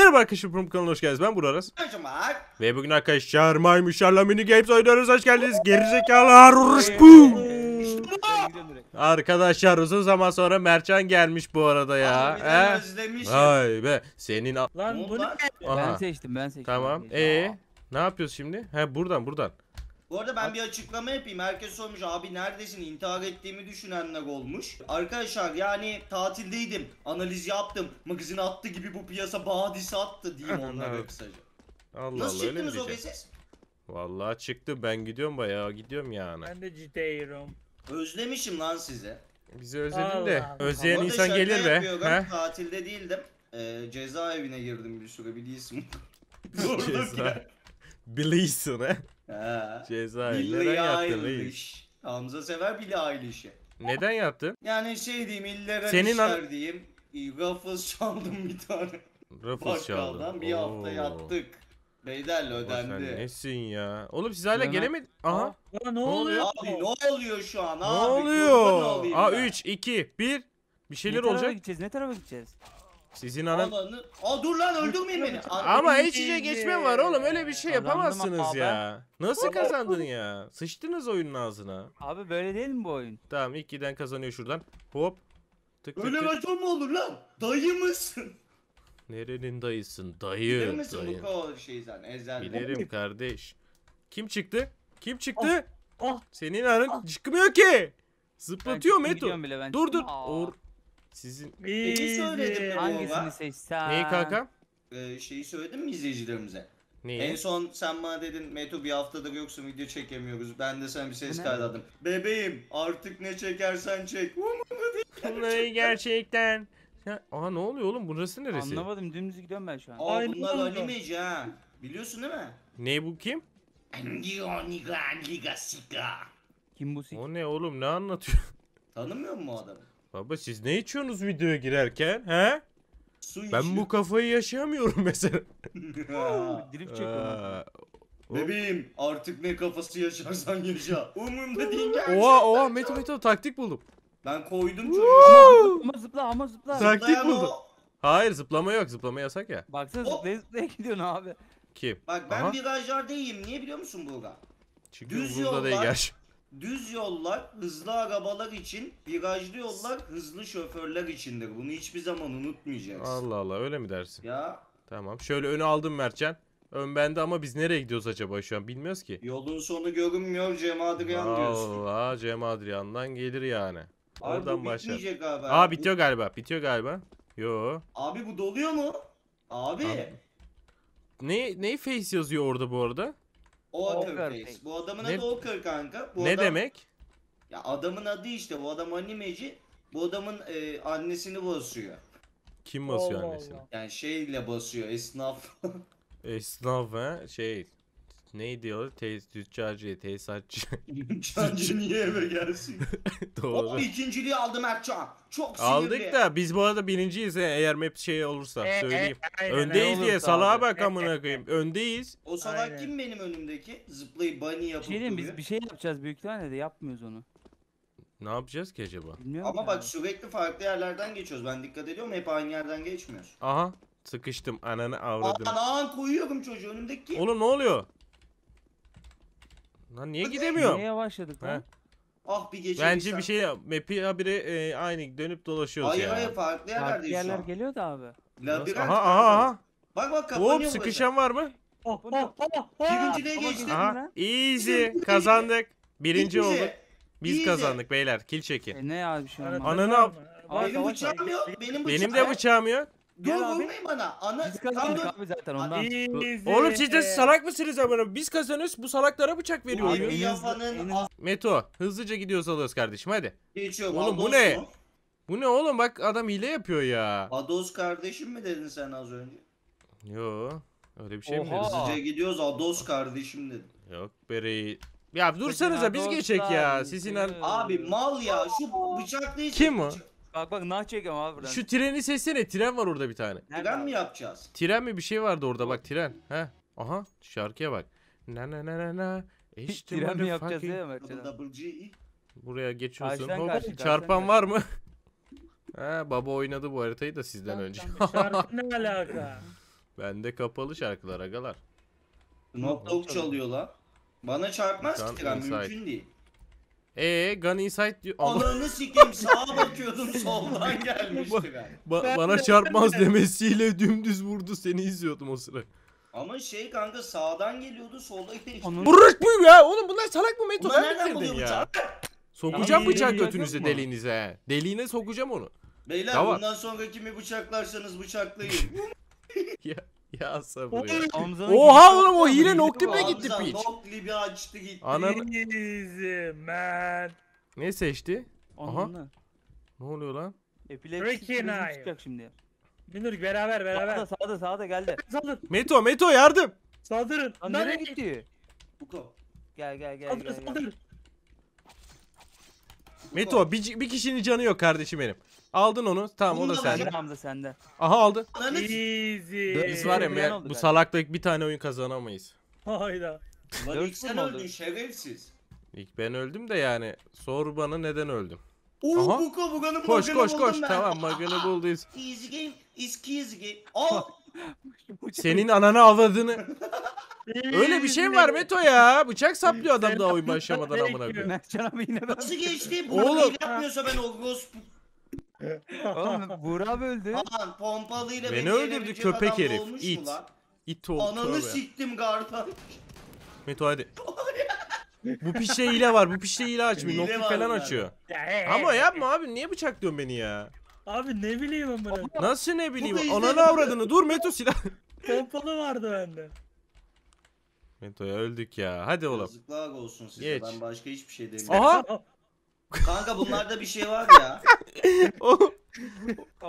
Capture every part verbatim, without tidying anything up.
Merhaba arkadaşlar, Buğra kanalına hoş geldiniz. Ben Buğra Aras. Ve bugün arkadaşlar My Müşer'la mini games oynuyoruz. Hoş geldiniz. Gerizekalılar. Arkadaşlar uzun zaman sonra Mertcan gelmiş bu arada ya. He? Ay be senin lan bunu ben seçtim ben seçtim. Tamam. Ee ne yapıyoruz şimdi? He buradan buradan. Bu arada ben At bir açıklama yapayım. Herkes sormuş abi neredesin, intihar ettiğimi düşünenler olmuş. Arkadaşlar yani tatildeydim, analiz yaptım, magazin attı gibi bu piyasa bahadisi attı diyeyim onlara kısaca. Allah nasıl Allah, çıktınız öyle o ses? Vallahi çıktı, ben gidiyorum bayağı gidiyorum yani. Ben de gidiyorum. Özlemişim lan sizi. Bizi özledin de özleyen insan gelir be. He? Tatilde değildim, ee, cezaevine girdim bir süre biliyorsun. Ceza biliyorsun he? He. Cezaevine neden yattın reis? Hamza sever bile aile işi. Neden yattın? Yani şey diyeyim, illere düşer diyeyim. Ruffles çaldım bir tane. Ruffles çaldım. Bir hafta Oo. yattık. Beylerle ödendi. Sen nesin ya? Oğlum siz hala gelemedin. Aha. Aa, ne, ne oluyor? Abi ne oluyor şu an? Ne abi, oluyor? Aa üç, iki, bir. Bir şeyler ne olacak. Ne tarafa gideceğiz? Ne tarafa gideceğiz? Sizin anam... Aa dur lan öldürmeyin beni. Ama hiç içe geçme var oğlum, öyle bir şey yapamazsınız ya. Nasıl kazandın ya? Sıçtınız oyunun ağzına. Abi böyle değil mi bu oyun? Tamam ilk giden kazanıyor şuradan. Hop. Tık tık. Öyle raton mu olur lan? Dayı mısın? Nerenin dayısın? Dayı. Bilir misin bu kadar şeyi sen? Ezel. Bilirim kardeş. Kim çıktı? Kim çıktı? Oh. Senin anın çıkmıyor ki. Zıplatıyor Meto. Dur dur. Or. Sizin neyi söyledim mi hangisini seçsen? Neyi kanka? Ee, şeyi söyledim mi izleyicilerimize? Neyi? En son sen bana dedin Meto bir haftadır yoksun, video çekemiyoruz. Ben de sana bir ses kaydadım. Bebeğim artık ne çekersen çek. Vallahi gerçekten. Aha ne oluyor oğlum, burası neresi? Anlamadım, dümdüz gidiyorum ben şu an. Aa, Ay, bunlar animeci ha. Biliyorsun değil mi? Ne bu kim? Kim bu sik? O ne oğlum, ne anlatıyor? Tanımıyor mu o adamı? Baba siz ne içiyorsunuz videoya girerken he? Su ben içiyor. Bu kafayı yaşayamıyorum mesela. Dilip çekiyorum. Bebeğim artık ne kafası yaşarsan yaşa. Umurumda değil gerçekten. Oha oha Meto Meto taktik buldum. Ben koydum çocuğu. Ama zıpla ama zıpla. Taktik Zıplayan buldum. O. Hayır zıplama yok, zıplama yasak ya. Baksana zıplaya zıplaya gidiyorsun abi. Kim? Bak ben virajlarda iyiyim, niye biliyor musun Buğra? Çünkü düz yollar. Düz yollar hızlı arabalar için, virajlı yollar hızlı şoförler içindir. Bunu hiçbir zaman unutmayacağız. Allah Allah öyle mi dersin? Ya. Tamam şöyle önü aldım Mertcan. Ön bende ama biz nereye gidiyoruz acaba şu an bilmiyoruz ki. Yolun sonu görünmüyor Cem Adrian Allah diyorsun. Allah Cem Adrian'dan gelir yani. Abi, oradan başlar. Abi. Aa bitiyor galiba bitiyor galiba. Yo. Abi bu doluyor mu? Abi. Abi. Ne, neyi face yazıyor orada bu arada? Okerface. Bu adamın ne? Adı Oker kanka. Bu ne adam... demek? Ya adamın adı işte. Bu adam animeci. Bu adamın e, annesini basıyor. Kim basıyor Allah annesini? Allah. Yani şeyle basıyor. Esnaf. Esnaf ha? Şey. Ne diyor? Tüccarcı, tesisatçı. Tüccarcı niye eve gelsin? Doğru. Hop ikinciliği aldı Mertcan. Çok sinirli. Aldık da biz bu arada birinciyiz he, eğer map şey olursa e, söyleyeyim. E, aynen, öndeyiz diye salağa bak amına koyayım. Öndeyiz. O salak aynen. Kim benim önümdeki? Zıplayıp bunny yapıp şey diyeyim, biz bir şey yapacağız büyük ihtimalle de yapmıyoruz onu. Ne yapacağız ki acaba? Bilmiyorum ama yani. Bak sürekli farklı yerlerden geçiyoruz. Ben dikkat ediyorum hep aynı yerden geçmiyoruz. Aha sıkıştım ananı avradım. Anağın koyuyorum çocuğu önümdeki. Oğlum ne oluyor? Lan niye gidemiyorum? Niye yavaşladık lan? Ah bir gece. Bence bir şey map'i habire e, aynı dönüp dolaşıyoruz ya. Hayır hayır farklı yerlerdeyiz. Farklı yerler geliyor da abi. Labirent. Aha aha aha. Bak bak kapanıyor. Hop sıkışan var mı? Oh oh oh. Birinciliğe geçtik. Easy kazandık. Birinci olduk. Biz kazandık beyler. Kill çekin. E, ne ya bir şey olmaz. Ananı al. Benim bıçağım yok. Benim bıçağım. Benim de bıçağım yok. Dur vurmayın bana. Ana biz kazandık abi zaten ondan. Oğlum siz de salak mısınız amına? Biz kazanıyoruz. Bu salaklara bıçak veriyor. Hızlı... Meto hızlıca gidiyoruz alıyoruz kardeşim hadi. Geçiyor. Oğlum Ados bu ne? Mu? Bu ne oğlum bak adam hile yapıyor ya. Ados kardeşim mi dedin sen az önce? Yo. Öyle bir şey Oha. mi dedin? Hızlıca gidiyoruz Ados kardeşim dedim. Yok bereyi. Ya dursanıza biz geçek ya. Siz inan. Abi mal ya şu bıçaklı hiç. Kim o? Bak bak nah çekiyorum abi buradan. Şu treni seçsene, tren var orada bir tane. Tren nerede? Mi yapacağız? Tren mi bir şey vardı orada bak tren. Heh. Aha şarkıya bak. Na na na na na. İşte tren mi yapacağız değil mi? Buraya geçiyorsun. Karşıdan, Baba, karşı, çarpan var mı? He baba oynadı bu haritayı da sizden önce. Şarkı ne alaka? Bende kapalı şarkılar agalar. Knockdown çalıyor la. Bana çarpmaz gun ki tren inside. Mümkün değil. Eee Gun Inside diyor. Ananı sikeyim, sağa bakıyordum soldan gelmişti ben. Ba bana çarpmaz demesiyle dümdüz vurdu, seni izliyordum o sıra. Ama şey kanka sağdan geliyordu solda gelişti. Buruk muyum ya oğlum, bunlar salak mı Meto? Nereden buluyor bıçağı? Sokacağım bıçak götünüze, deliğinize. Deliğine sokacağım onu. Beyler tamam. Bundan sonra kimi bıçaklarsanız bıçaklayın. Ya, ya sabır ya. Oha oğlum o hile Noclip'e gitti piç. Noclip'i açtı gitti. Ananı... Ne seçti? Aha. Ne oluyor lan? Epilepsi çıkacak şimdi. Binur beraber beraber. Sağda sağda sağda geldi. Saldır. Meto Meto yardım. Saldırın. Lan nereye gitti? Buko. Gel gel gel. Saldır, gel, saldır. gel. Meto bir, bir kişinin canı yok kardeşim benim. Aldın onu. Tamam bunun o da sende. Hamza sende. Aha aldı. Easy. Biz var ya ben, bu salaklık bir tane oyun kazanamayız. Hayda. Lan sen öldün şerefsiz. İlk ben öldüm de yani. Sor bana neden öldüm. Oo Buko Bugan'ı koş koş koş. Ben. Tamam Magan'ı bulduyuz. Easy game is easy game. Oh. Senin ananı avladığını. Öyle bir şey mi var Meto ya? Bıçak saplıyor adam daha oyun başlamadan amına koyayım. Nasıl geçti? Oğlum yapmıyorsa ben olgos. Oğlum Buğra öldü. Aman pompalıyla beni öldürdü köpek herif. İt. İt oldu. Ananı siktim gardan. Meto hadi. Bu pişe hile var. Bu pişe hile açmıyor. Nokta falan açıyor. Ama yapma abi, niye bıçaklıyorsun beni ya? Abi ne bileyim amına. Nasıl ne bileyim? Ananı avradını. Dur Meto silah. Pompalı vardı bende. Meto'ya öldük ya. Hadi oğlum. Yazıklar olsun size. Geç. Ben başka hiçbir şey demiyorum. Aha. Kanka bunlarda bir şey var ya.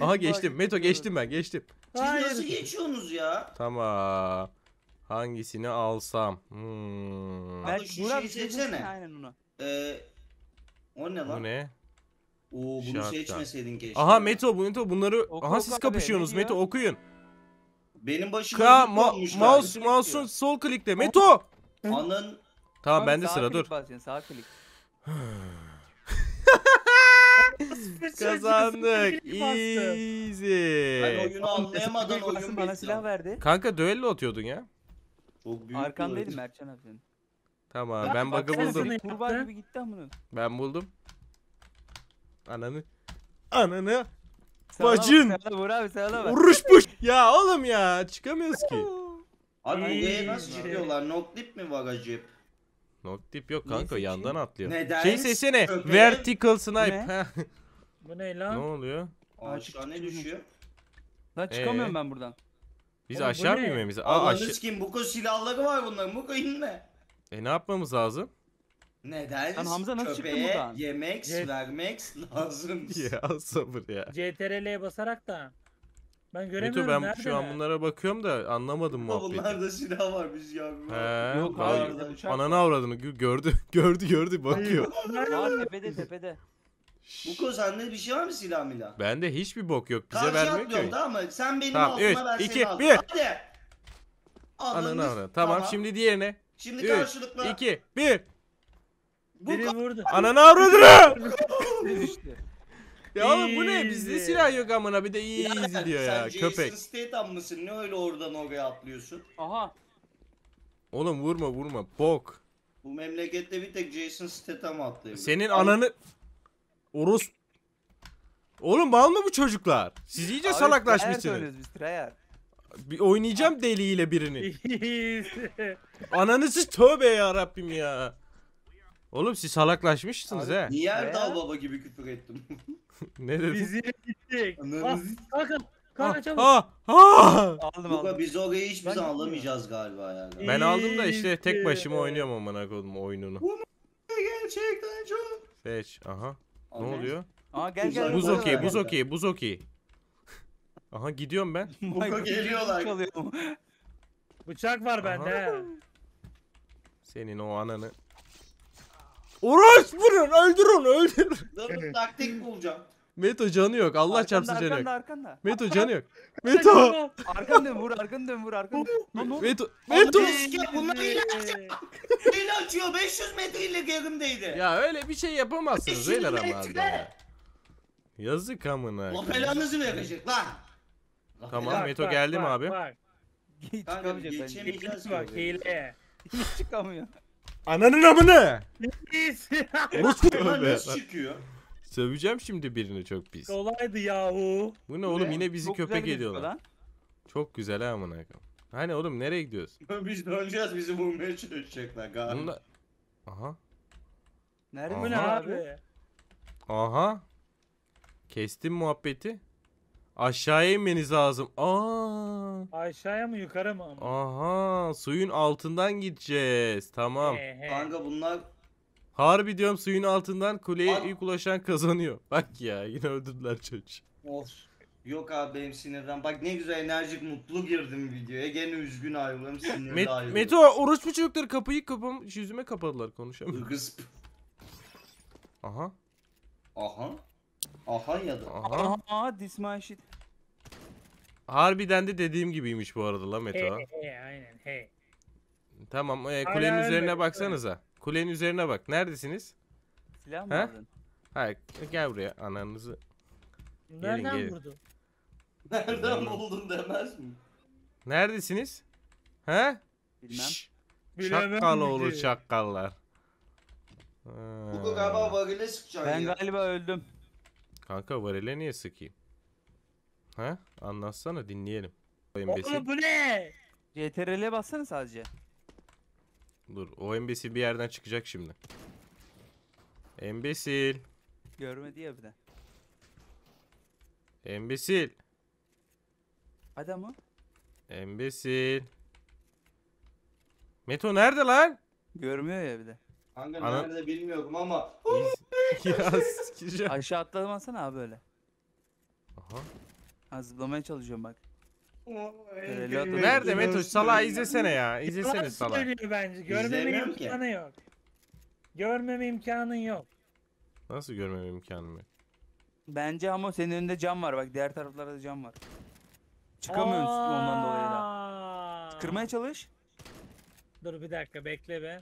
Aha geçtim. Meto geçtim ben. Geçtim. Hayır. Siz nasıl geçiyorsunuz ya? Tamam. Hangisini alsam? Hmm. Ben şu şeyi seçsene. Aynen onu. Ee, o ne lan? Bu ne? Oo bunu şartlar seçmeseydin keşke. Aha Meto, Meto bunları. Oku, aha oku, siz kapışıyorsunuz. Abi, Meto okuyun. Benim başıma mouse mouse mouse'un sol klikle Meto. Anın. Tamam bende sıra dur. Sağ klik. Kazandık. Easy. Ben oyunu anlayamadan oyun bana silah verdi. Kanka düello atıyordun ya. Çok büyük. Arkandaydım Mertcan abi senin. Tamam ben bug'ı buldum. Kurban gibi gitti amına. Ben buldum. Ananı. Ananı. Bacın. Vuruş buş. Ya oğlum ya çıkamıyoruz ki. Abi buraya nasıl çıkıyorlar? Noclip mi var acip? Noclip yok kanka, yandan atlıyor. Neden? Şey sesine. Vertical snipe. Bu ne lan? Ne oluyor? Aşağı ne düşüyor? Lan çıkamıyorum ben buradan. Biz aşağı mı inmemiz? Anladın kim? Buko silahları var bunların. Buko inme. E ne yapmamız lazım? Neden? Lan Hamza nasıl çıktı buradan? Yemek, vermek lazım. Ya sabır ya. C T R L'ye basarak da. Ben göremiyorum. Meto ben şu ya? an bunlara bakıyorum da anlamadım muhabbeti. Bunlarda silah var biz ya. He. Yok abi. Ananı avradını gördü. Gördü gördü bakıyor. Var tepede tepede. Buko sende bir şey var mı silah milah? Bende hiçbir bok yok. Bize karşı vermiyor ki. Tamam mı? Sen benim tamam, altına versen. iki bir. Hadi. Ananı avradını. Tamam şimdi diğerine. Şimdi karşılıklı. iki bir. Biri vurdu. Ananı avradını. Ya oğlum bu ne? Bizde silah yok amına, bir de iyi izliyor diyor ya köpek. Sen Jason Statham mısın? Ne öyle oradan oraya atlıyorsun? Aha. Oğlum vurma vurma bok. Bu memlekette bir tek Jason Statham atlıyor. Senin oğlum. Ananı Orus. Oğlum bal mı bu çocuklar? Siz iyice abi, salaklaşmışsınız. Bir oynayacağım deliyle birini. Ananızı tövbe ya Rabbim ya. Oğlum siz salaklaşmışsınız he. Niye dal baba gibi küfür ettim? Ne dedim? Biz yine gittik. Bakın. Kanka çabuk. Ha ha. Biz orayı hiçbir zaman alamayacağız galiba ya. Yani. Ben aldım da işte tek başıma oynuyorum amına koydum oyununu. Bu gerçekten çok. Seç. Aha. Ne oluyor? Aa gel gel. Buz okey, buz okey, buz okey. Aha gidiyorum ben. Buko geliyorlar. Bıçak var bende. Senin o ananı. Oros vurun, öldür onu, öldür. Dur taktik bulacağım. Meto canı yok. Allah arkanda, çarpsın canı arkanda, yok. Arkanda. Meto canı yok. Meto. Arkanı dön vur, arkanı dön vur, arkanı dön. Meto. Meto. Bunlar hile açıyor. Hile açıyor. beş yüz metre ile gerimdeydi. Ya öyle bir şey yapamazsınız. Öyle ramazda ya. Yazık amına. O belanızı verecek lan. Tamam Meto geldim abi. Bak. Çıkamayacak bence. Geçemeyeceğiz bak hile. Hiç çıkamıyor. Ananın amını! Nasıl nasıl çıkıyor? Söveceğim şimdi birini çok pis. Kolaydı yahu. Bu ne oğlum, yine bizi köpek ediyorlar. Çok güzel ha amına koyayım. Hani oğlum nereye gidiyoruz? Biz döneceğiz, bizi bulmaya çalışacaklar galiba. Bunlar... Aha. Nerede bu ne abi? Aha. Kestim muhabbeti. Aşağıya inmeniz lazım. Aa. Aşağıya mı yukarı mı? Aha, suyun altından gideceğiz. Tamam. He he. Kanka bunlar harbi diyorum, suyun altından kuleye An... ilk ulaşan kazanıyor. Bak ya, yine öldürdüler çocuğu. Of. Yok abi benim sinirden. Bak ne güzel enerjik mutlu girdim videoya. Gene üzgün ayrılırım, sinirli Met ayrılırım. Meto oruç mu çocukları kapıyı kapam yüzüme kapadılar, konuşamıyorum. Gısp. Aha. Aha. Aha ya da. Aha. Aha this my shit. Harbiden de dediğim gibiymiş bu arada la Meto. Hey, hey, aynen hey. Tamam e, kulenin aynen, üzerine öyle. Baksanıza. Kulenin üzerine bak. Neredesiniz? Silah mı aldın? Hayır gel buraya ananızı. Nereden gelin, gelin. Vurdu? Nereden buldun demez mi? Neredesiniz? He? Bilmem. Bilemem Çakal olur çakallar. Bu galiba varile sıkacak. Ben ya. Galiba öldüm. Kanka varile niye sıkayım? He? Anlatsana dinleyelim. Oğlum bu ne? C T R L'ye bassana sadece. Dur o embesil bir yerden çıkacak şimdi. Embesil. Görmedi ya bir de. Embesil. Adamı. Embesil. Meto nerede lan? Görmüyor ya bir de. Hangi nerede bilmiyorum ama. Aşağı atlamasana abi öyle. Aha. Ha, zıplamaya çalışıyorum bak. Nerede Meto? Salağı izlesene ya. İzlesene salağı. Görmüyor bence. Görmeme imkanı yok. Görmeme imkanın yok. Nasıl görmeme imkanım yok? Bence ama senin önünde cam var bak, diğer taraflarda da cam var. Çıkamıyorsun ondan dolayı da. Kırmaya çalış. Dur bir dakika bekle be.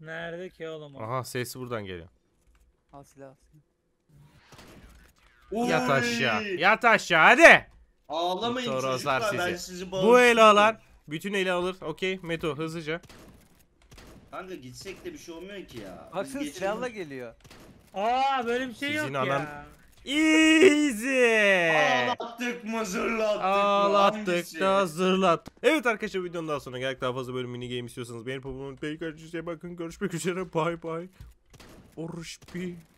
Nerede ki oğlum? Aha ses buradan geliyor. Al silah. Yat aşağı. Yat aşağı hadi. Ağlamayın çocuklar, ben sizi bağışlayayım. Bu ele alan bütün ele alır. Okey Meto hızlıca. Kanka gitsek de bir şey olmuyor ki ya. Haksız silahla geliyor. Aa böyle bir şey sizin yok anan... ya. Easy. Ağlattık mı zırlattık. Ağlattık da zırlat. Evet arkadaşlar videonun daha sonra geldik. Daha fazla böyle mini game istiyorsanız beğenip abone olmayı unutmayın. Bakın görüşmek üzere. Bye bye. Oruç bir.